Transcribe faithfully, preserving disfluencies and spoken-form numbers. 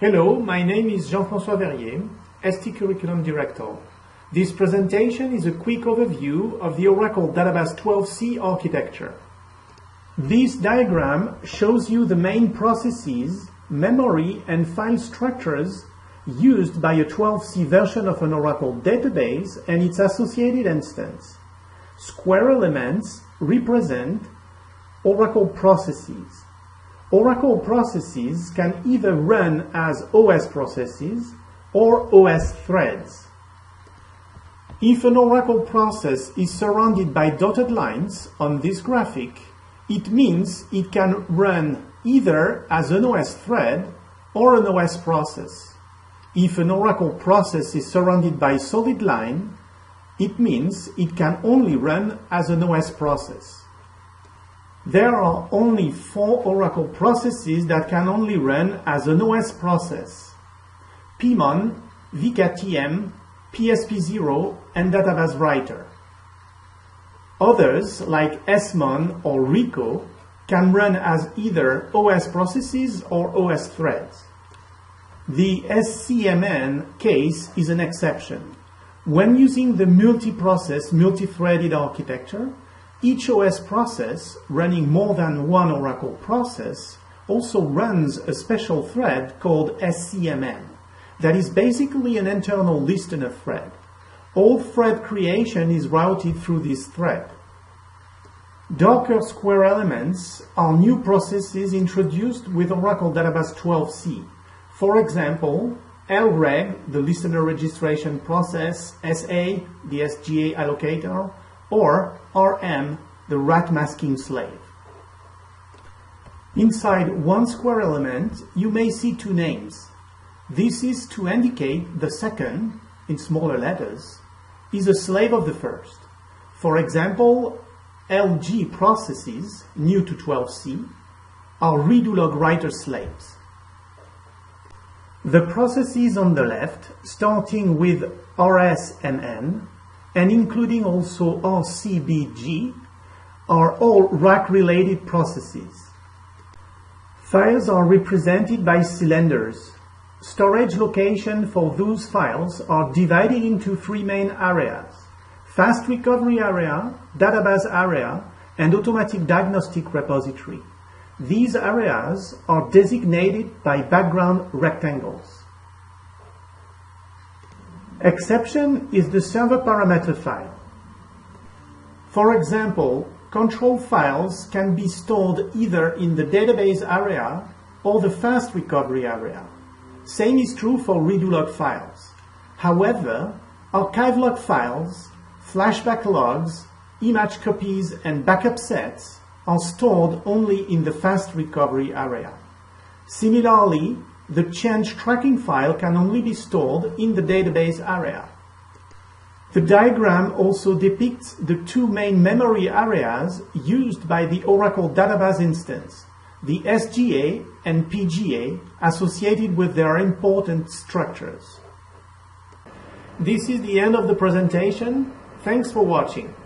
Hello, my name is Jean-François Verrier, S T Curriculum Director. This presentation is a quick overview of the Oracle Database twelve C architecture. This diagram shows you the main processes, memory and file structures used by a twelve C version of an Oracle database and its associated instance. Square elements represent Oracle processes. Oracle processes can either run as O S processes or O S threads. If an Oracle process is surrounded by dotted lines on this graphic, it means it can run either as an O S thread or an O S process. If an Oracle process is surrounded by a solid line, it means it can only run as an O S process. There are only four Oracle processes that can only run as an O S process: P M O N, V K T M, P S P zero, and Database Writer. Others, like S M O N or RICO, can run as either O S processes or O S threads. The S C M N case is an exception. When using the multi-process, multi-threaded architecture, each O S process running more than one Oracle process also runs a special thread called S C M N that is basically an internal listener thread. All thread creation is routed through this thread. Docker square elements are new processes introduced with Oracle Database twelve C. For example, L R E G, the listener registration process, S A, the S G A allocator, or R M, the rat masking slave. Inside one square element, you may see two names. This is to indicate the second, in smaller letters, is a slave of the first. For example, L G processes, new to twelve C, are redo log writer slaves. The processes on the left, starting with R S M N, and including also R C B G, are all rack-related processes. Files are represented by cylinders. Storage location for those files are divided into three main areas: fast recovery area, database area, and automatic diagnostic repository. These areas are designated by background rectangles. Exception is the server parameter file. For example, control files can be stored either in the database area or the fast recovery area. Same is true for redo log files. However, archive log files, flashback logs, image copies, and backup sets are stored only in the fast recovery area. Similarly, the change tracking file can only be stored in the database area. The diagram also depicts the two main memory areas used by the Oracle database instance, the S G A and P G A, associated with their important structures. This is the end of the presentation. Thanks for watching.